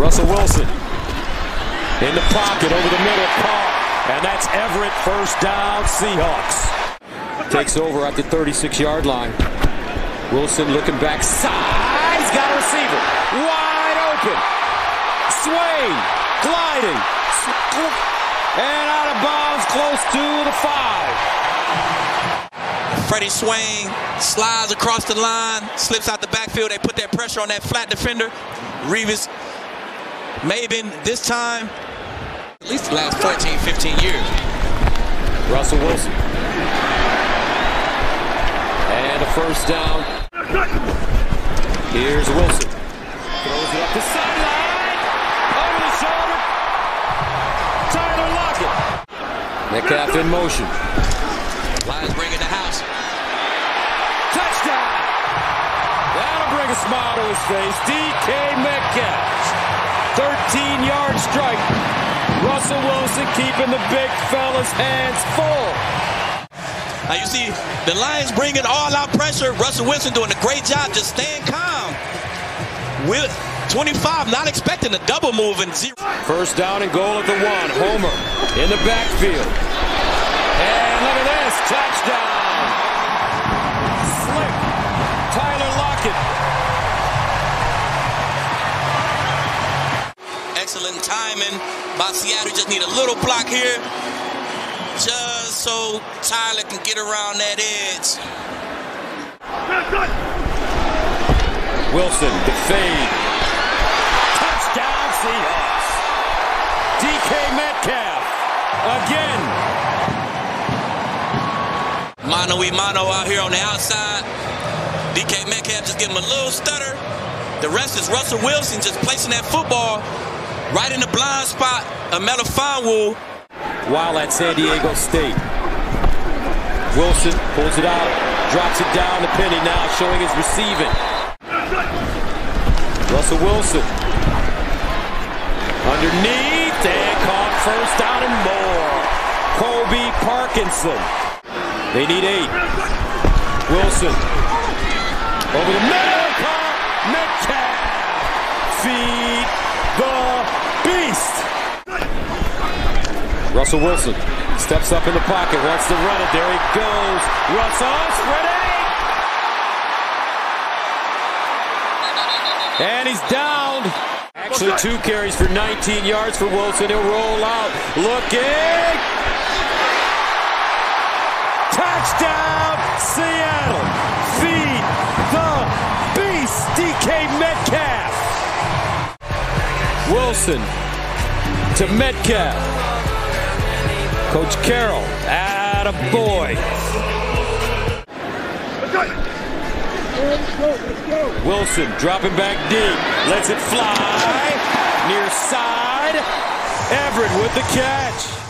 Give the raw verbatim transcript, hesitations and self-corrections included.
Russell Wilson in the pocket over the middle. And that's Everett, first down, Seahawks. Takes over at the thirty-six yard line. Wilson looking back. Side's got a receiver. Wide open. Swain gliding. And out of bounds, close to the five. Freddie Swain slides across the line, slips out the backfield. They put that pressure on that flat defender. Revis, maybe this time, at least the last fourteen, fifteen years. Russell Wilson. And a first down. Here's Wilson. Throws it up the sideline. Over the shoulder. Tyler Lockett. Metcalf in motion. Lions bringing the house. Touchdown. That'll bring a smile to his face. D K Metcalf. thirteen yard strike. Russell Wilson keeping the big fella's hands full. Now you see the Lions bringing all out pressure. Russell Wilson doing a great job just staying calm. With twenty-five, not expecting a double move and zero. First down and goal at the one. Homer in the backfield. And look at this, touchdown. Slick. Tyler Lockett. Excellent timing by Seattle. You just need a little block here, just so Tyler can get around that edge. Wilson, the fade. Touchdown, Seahawks. D K Metcalf, again. Mano y mano out here on the outside. D K Metcalf just give him a little stutter. The rest is Russell Wilson just placing that football right in the blind spot, Amela Fonwu. While at San Diego State. Wilson pulls it out, drops it down to Penny, now showing his receiving. Russell Wilson. Underneath, and caught first down and more. Kobe Parkinson. They need eight. Wilson. Over the middle, caught. Metcalf. Feed the beast. Russell Wilson steps up in the pocket, wants to run it. There he goes. Russell, ready. And he's downed. Actually, two carries for nineteen yards for Wilson. He'll roll out. Looking. Touchdown, Seattle. Feed the beast. D K Metcalf. Wilson to Metcalf. Coach Carroll, attaboy. Wilson dropping back deep, lets it fly. Near side, Everett with the catch.